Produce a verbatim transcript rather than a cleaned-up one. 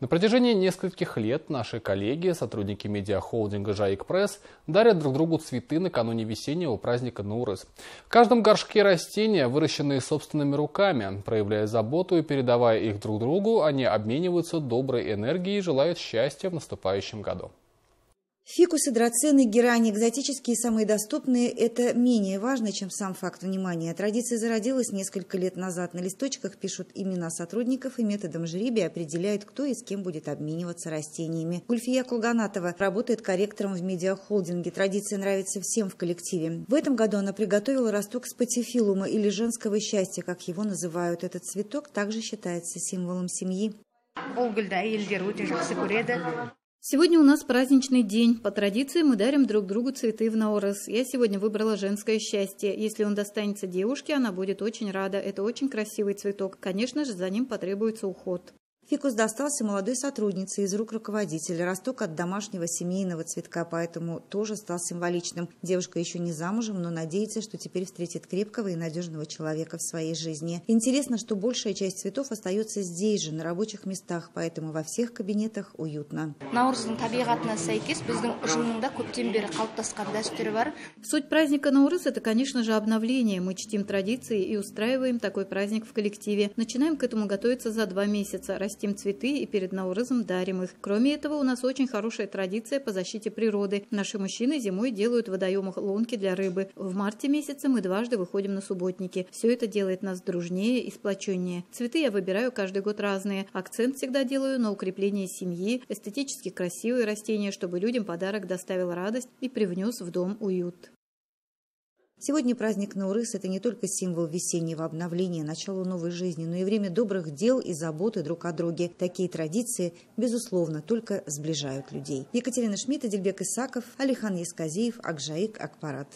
На протяжении нескольких лет наши коллеги, сотрудники медиахолдинга «Жайк Пресс», дарят друг другу цветы накануне весеннего праздника Наурыз. В каждом горшке растения, выращенные собственными руками. Проявляя заботу и передавая их друг другу, они обмениваются доброй энергией и желают счастья в наступающем году. Фикусы, драцены, герани, экзотические и самые доступные – это менее важно, чем сам факт внимания. Традиция зародилась несколько лет назад. На листочках пишут имена сотрудников и методом жребия определяют, кто и с кем будет обмениваться растениями. Гульфия Кулганатова работает корректором в медиахолдинге. Традиция нравится всем в коллективе. В этом году она приготовила росток спатифилума, или женского счастья, как его называют. Этот цветок также считается символом семьи. Сегодня у нас праздничный день. По традиции мы дарим друг другу цветы в Наурыз. Я сегодня выбрала женское счастье. Если он достанется девушке, она будет очень рада. Это очень красивый цветок. Конечно же, за ним потребуется уход. Фикус достался молодой сотруднице из рук руководителя. Росток от домашнего семейного цветка, поэтому тоже стал символичным. Девушка еще не замужем, но надеется, что теперь встретит крепкого и надежного человека в своей жизни. Интересно, что большая часть цветов остается здесь же, на рабочих местах, поэтому во всех кабинетах уютно. Суть праздника Наурыз – это, конечно же, обновление. Мы чтим традиции и устраиваем такой праздник в коллективе. Начинаем к этому готовиться за два месяца. Растим цветы и перед Наурызом дарим их. Кроме этого, у нас очень хорошая традиция по защите природы. Наши мужчины зимой делают в водоемах лунки для рыбы. В марте месяце мы дважды выходим на субботники. Все это делает нас дружнее и сплоченнее. Цветы я выбираю каждый год разные. Акцент всегда делаю на укрепление семьи, эстетически красивые растения, чтобы людям подарок доставил радость и привнес в дом уют. Сегодня праздник Наурыз – это не только символ весеннего обновления, начала новой жизни, но и время добрых дел и заботы друг о друге. Такие традиции, безусловно, только сближают людей. Екатерина Шмидт, Адельбек Исаков, Александр Исказиев, Акжаик Акпарат.